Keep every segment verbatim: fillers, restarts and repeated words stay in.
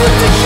Swirling on.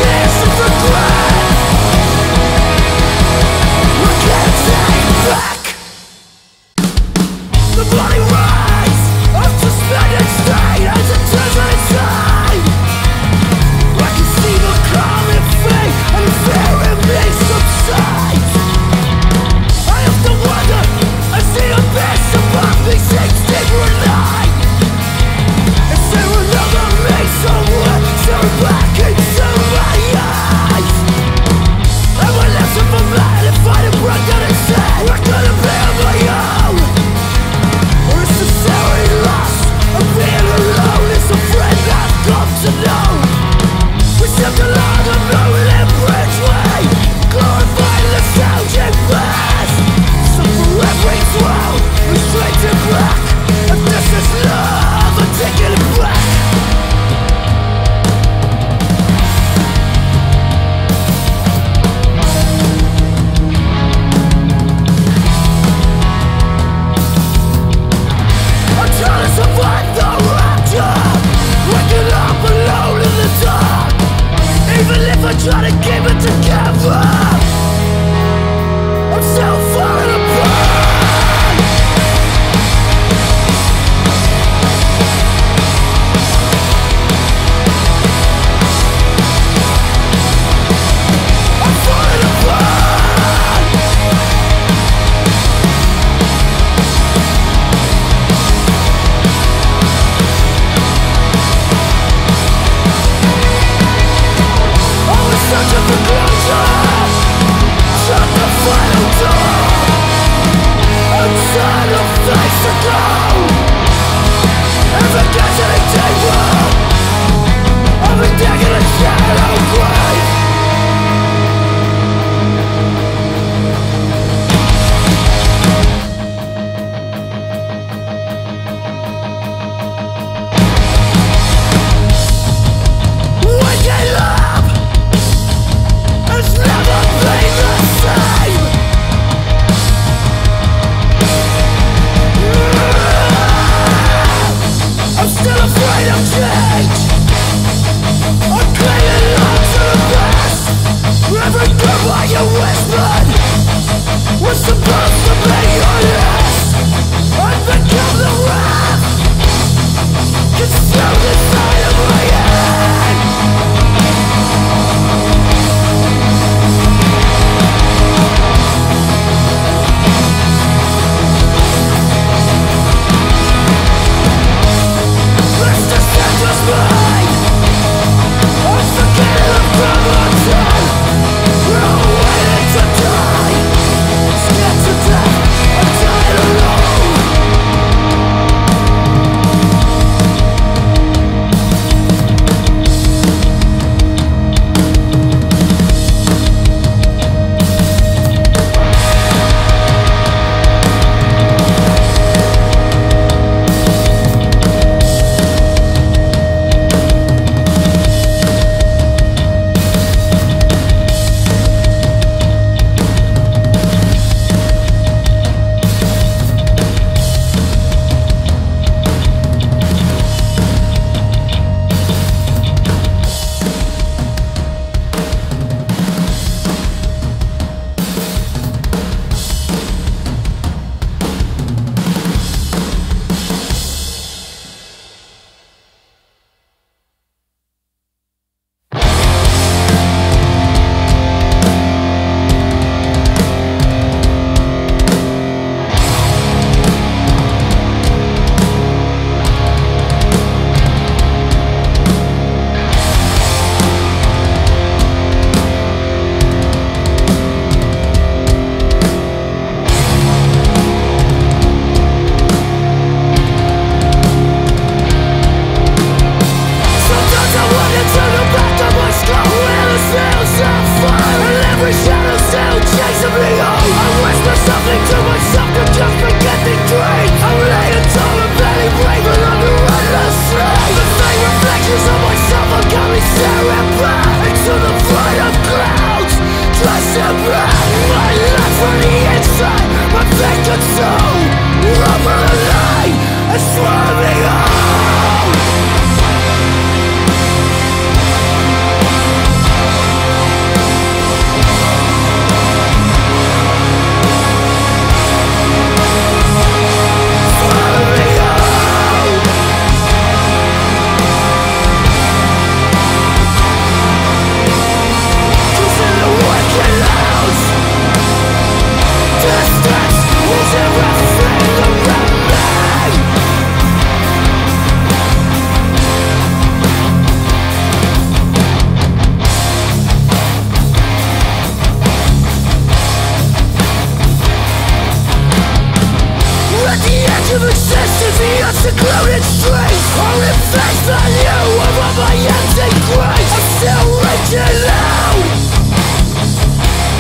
buried dreams are effects on you over my empty graves. I'm still reaching out,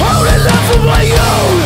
holding out for my own.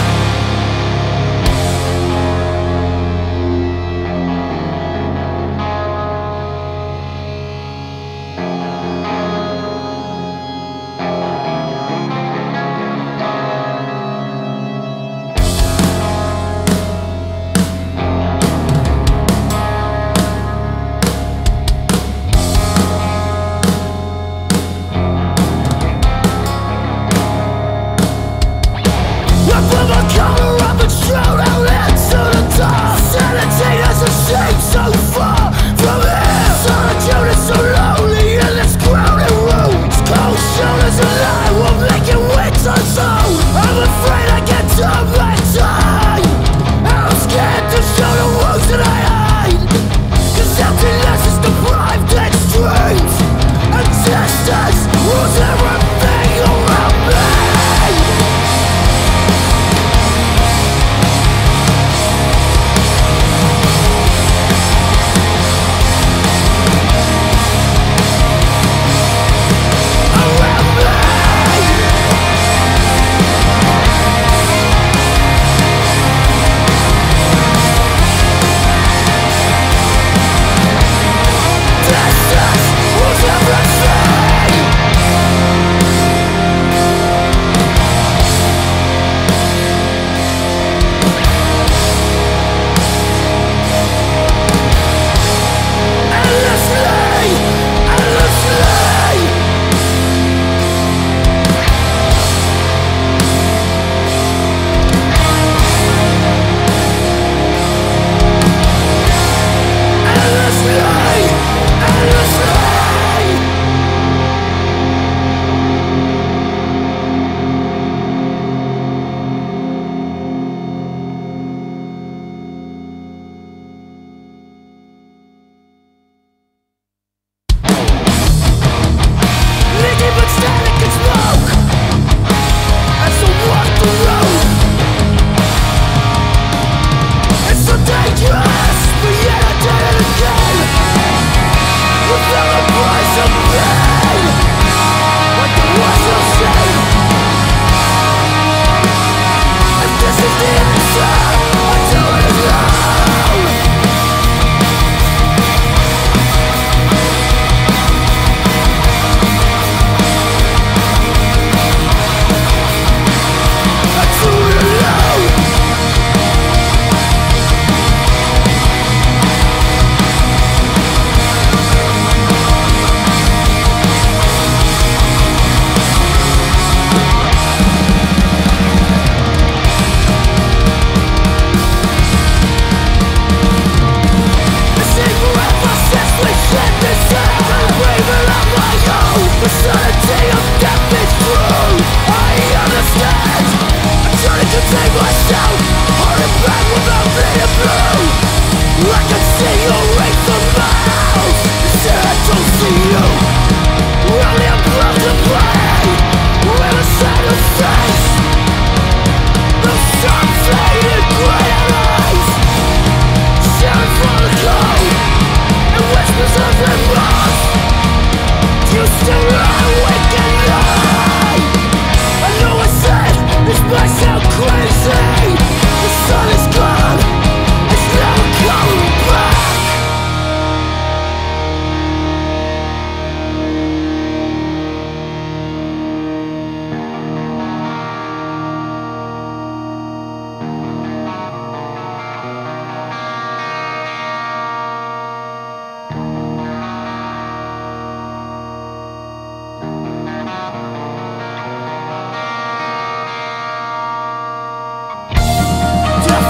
Death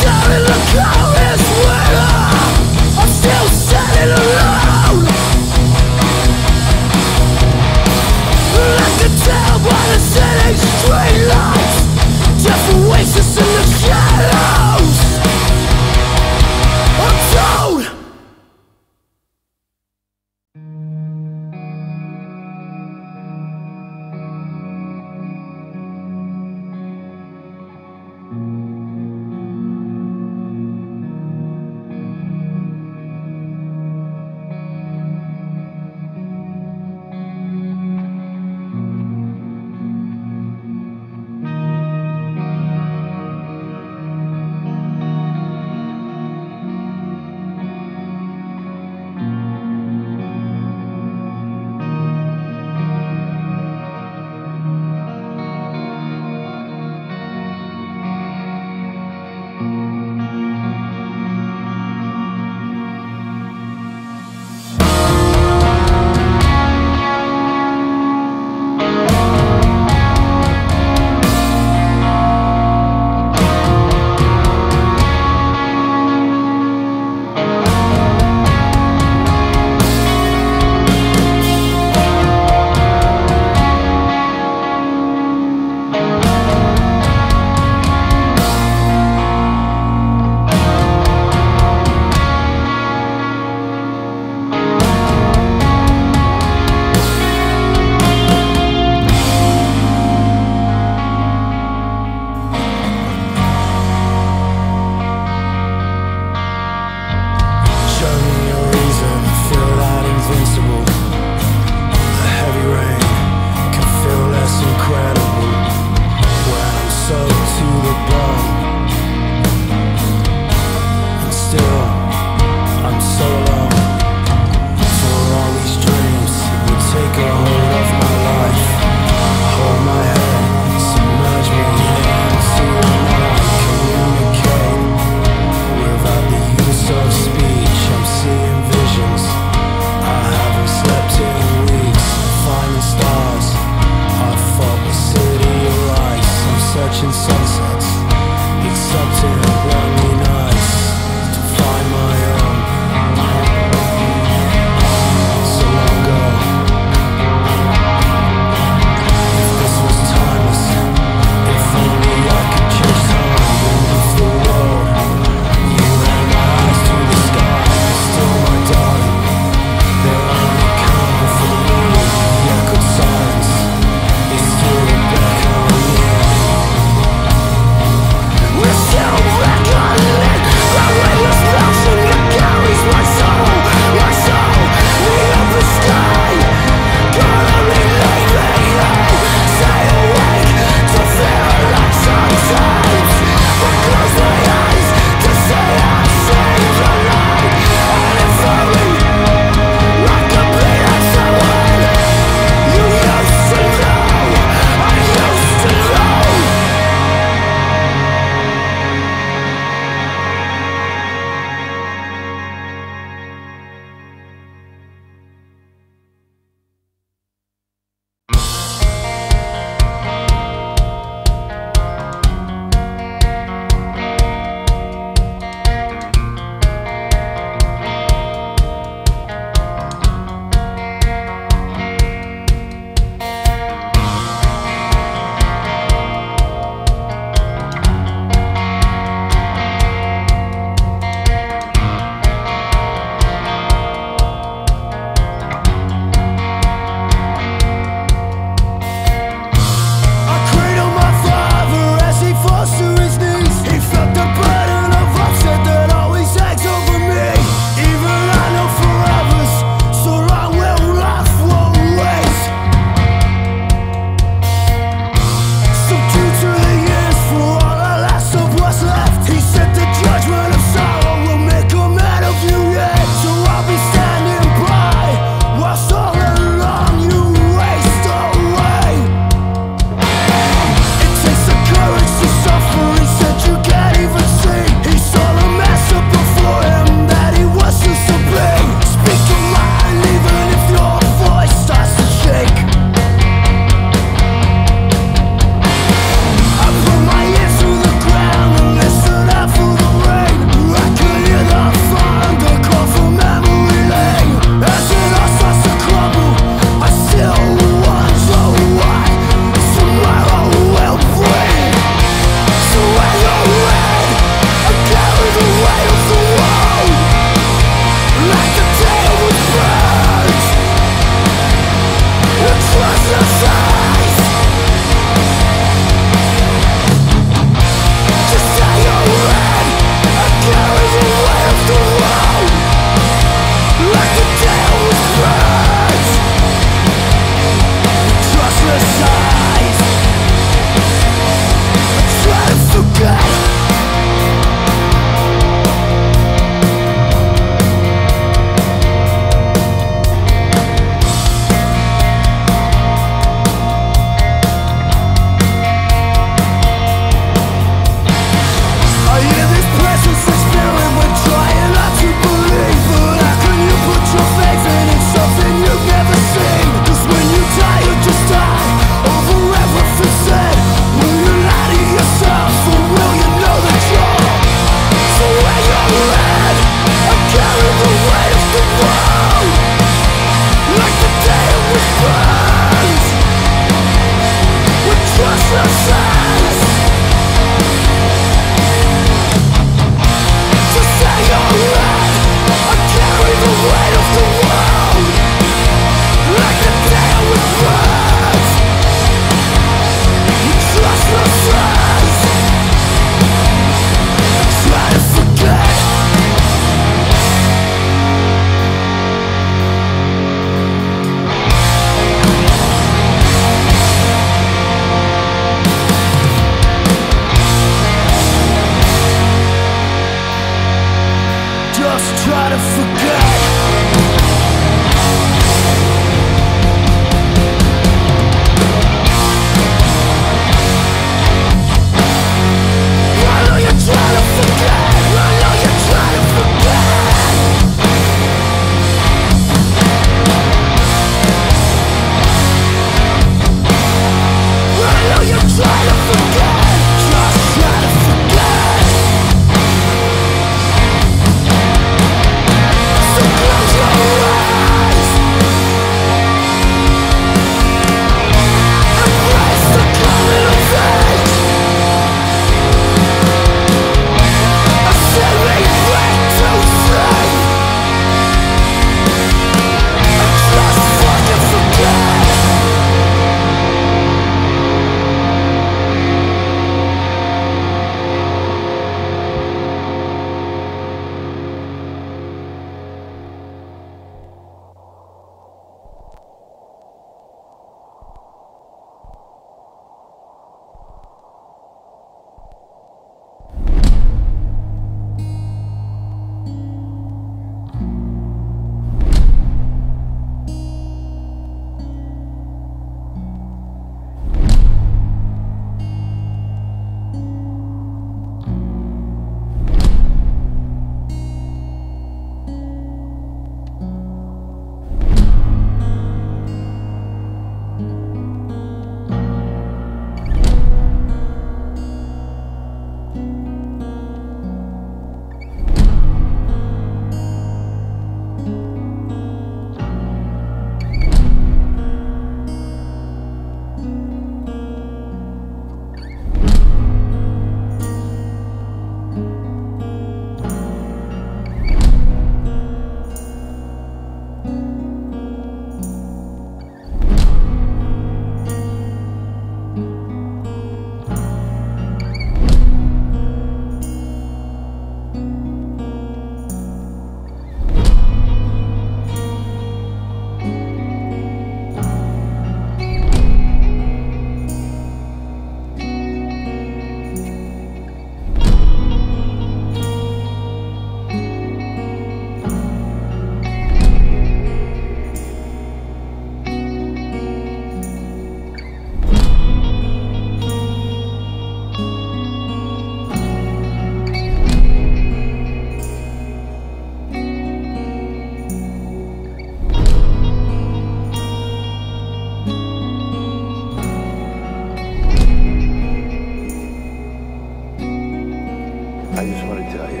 just want to tell you,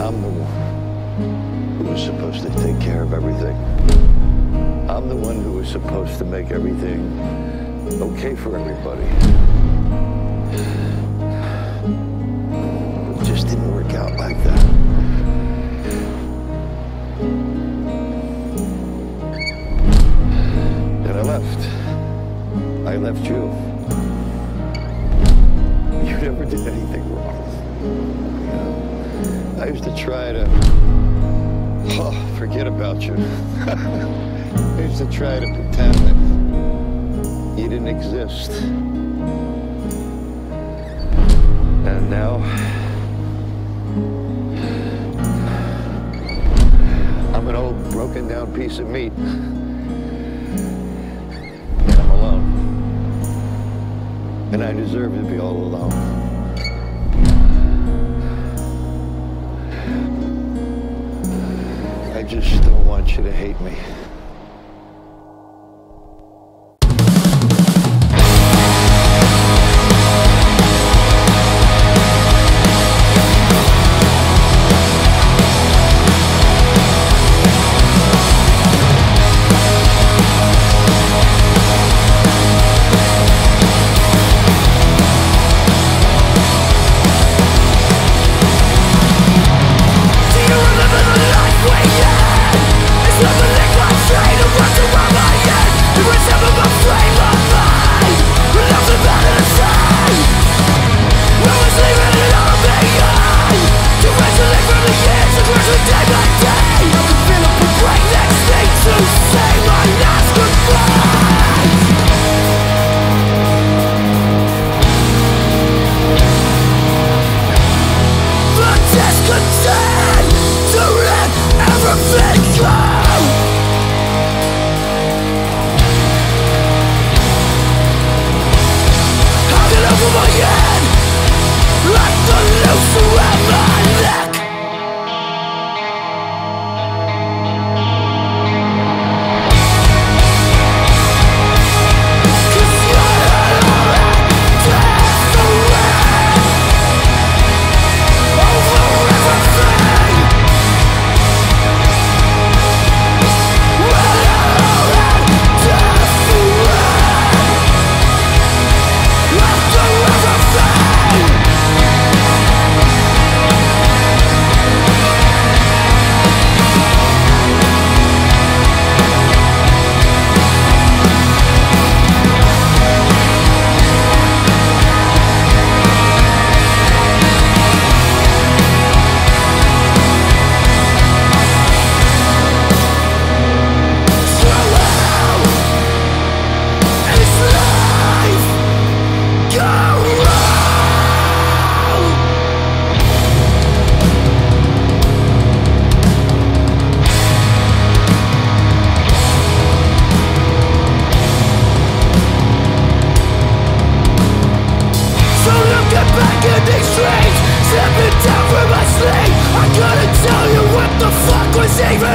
I'm the one who was supposed to take care of everything. I'm the one who was supposed to make everything okay for everybody. It just didn't work out like that. And I left. I left you. You never did anything wrong. You know, I used to try to oh, forget about you. I used to try to pretend that you didn't exist. And now, I'm an old, broken down piece of meat. And I'm alone. And I deserve to be all alone. I just don't want you to hate me.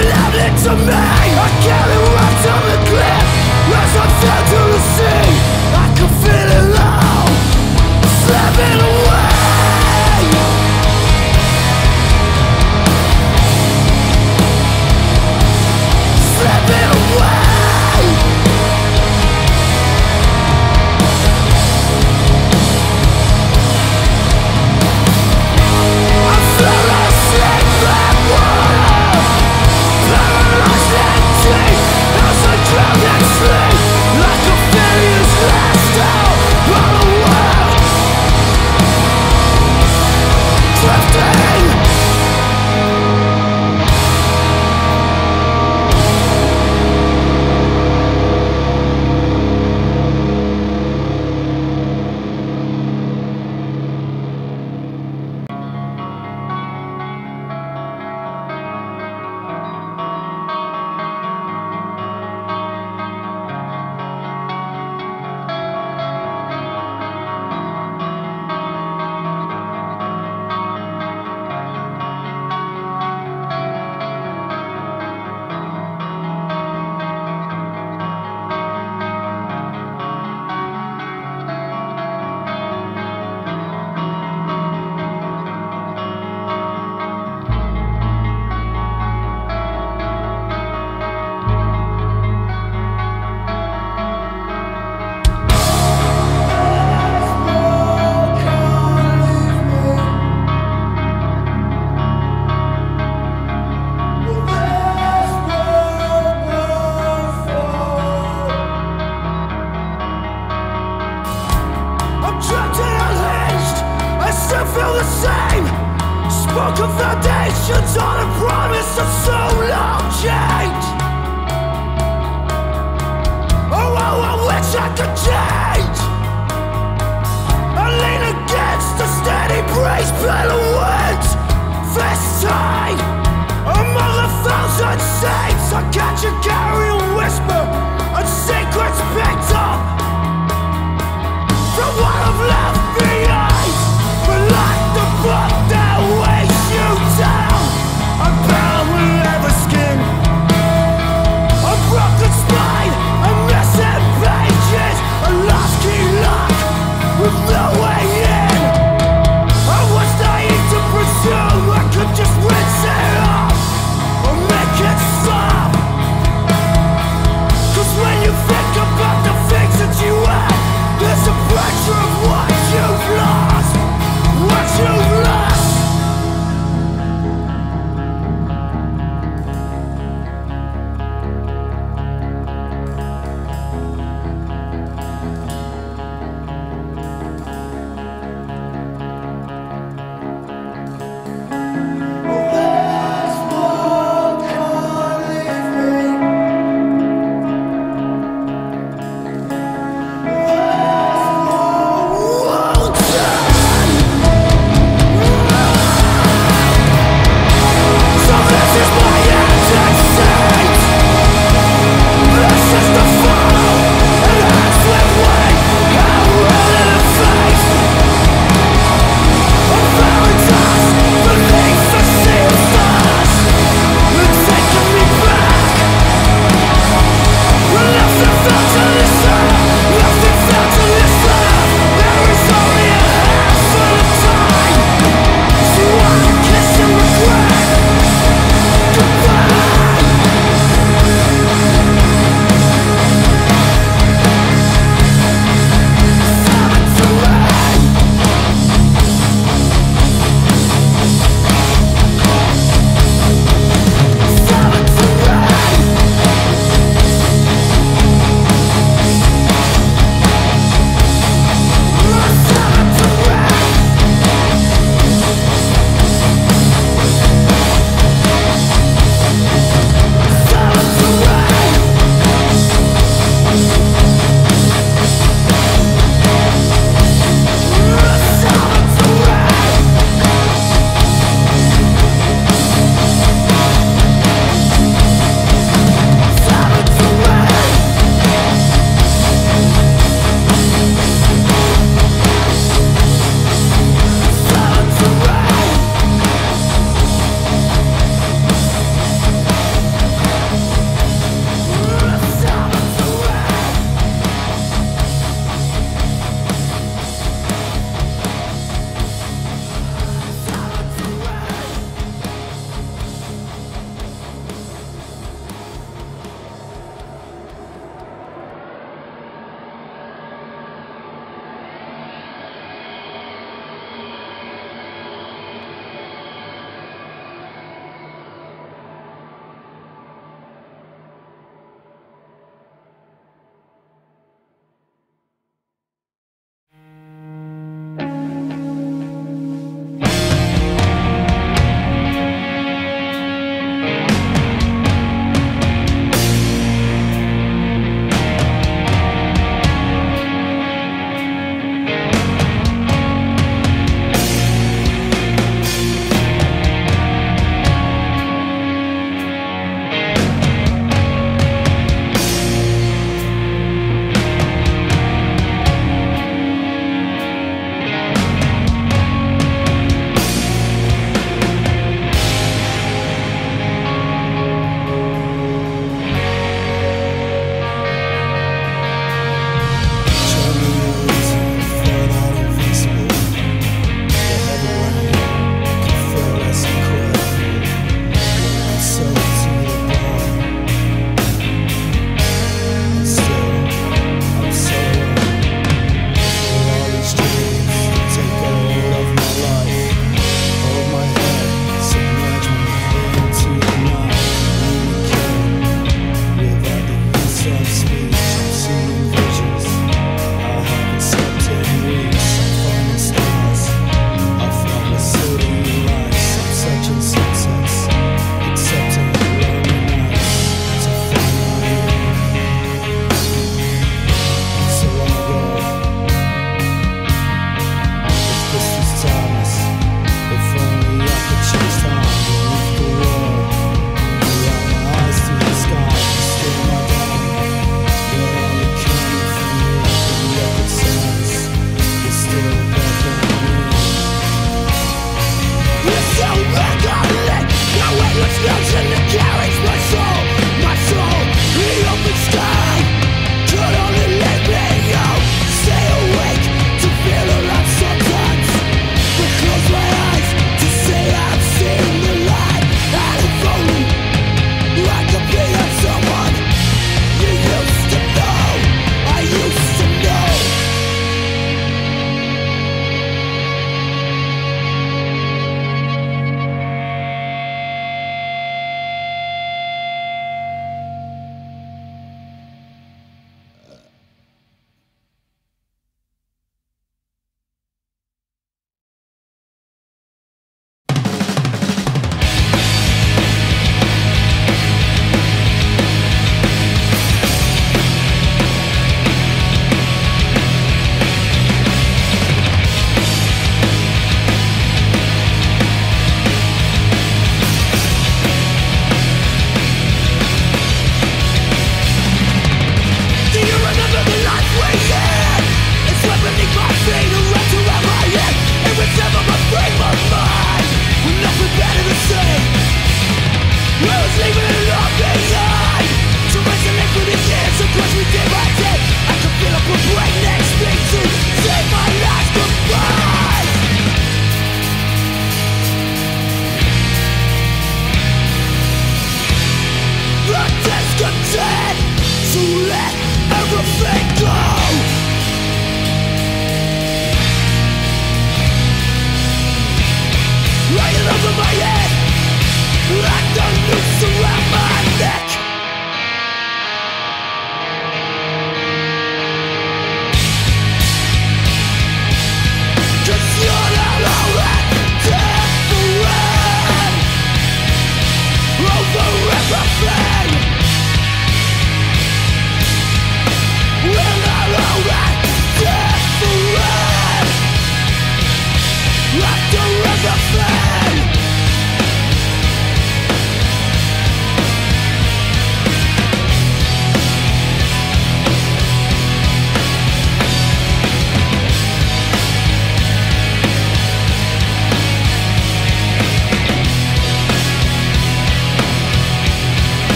Let you feel the same? Spoken foundations on a promise of so long change. Oh, oh, I wish I could change. I lean against the steady breeze, better winds, fist tight. Among the thousand saints, I catch a carrion whisper.